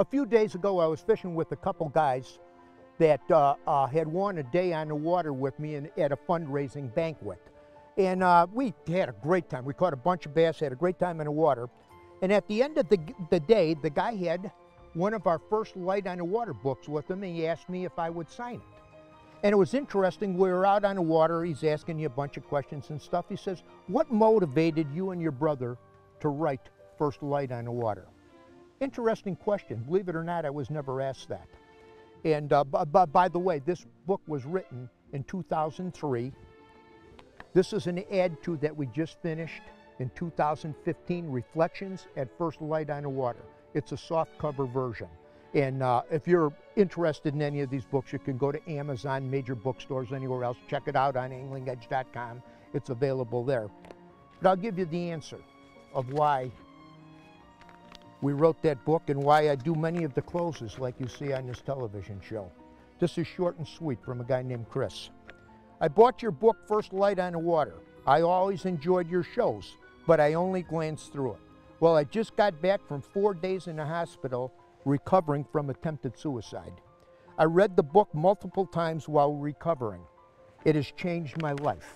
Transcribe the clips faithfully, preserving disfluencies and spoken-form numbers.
A few days ago, I was fishing with a couple guys that uh, uh, had won a day on the water with me in, at a fundraising banquet. And uh, we had a great time. We caught a bunch of bass, had a great time in the water. And at the end of the, the day, the guy had one of our First Light on the Water books with him, and he asked me if I would sign it. And it was interesting, we were out on the water, he's asking you a bunch of questions and stuff. He says, what motivated you and your brother to write First Light on the Water? Interesting question. Believe it or not, I was never asked that. And uh, b b by the way, this book was written in two thousand three. This is an ad to that we just finished in two thousand fifteen, Reflections at First Light on the Water. It's a soft cover version. And uh, if you're interested in any of these books, you can go to Amazon, major bookstores, anywhere else. Check it out on angling edge dot com. It's available there. But I'll give you the answer of why we wrote that book and why I do many of the closes like you see on this television show. This is short and sweet from a guy named Chris. I bought your book, First Light on the Water. I always enjoyed your shows, but I only glanced through it. Well, I just got back from four days in the hospital recovering from attempted suicide. I read the book multiple times while recovering. It has changed my life.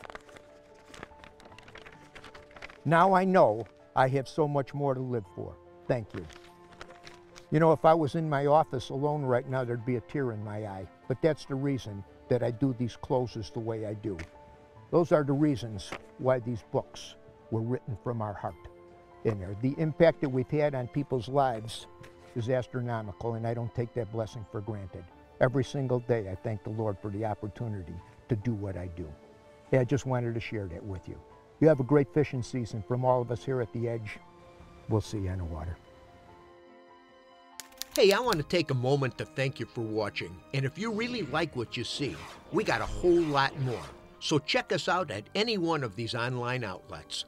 Now I know I have so much more to live for. Thank you. You know, if I was in my office alone right now, there'd be a tear in my eye, but that's the reason that I do these closes the way I do. Those are the reasons why these books were written from our heart in there. The impact that we've had on people's lives is astronomical, and I don't take that blessing for granted. Every single day, I thank the Lord for the opportunity to do what I do. Hey, I just wanted to share that with you. You have a great fishing season from all of us here at The Edge. We'll see you on the water. Hey, I want to take a moment to thank you for watching. And if you really like what you see, we got a whole lot more. So check us out at any one of these online outlets.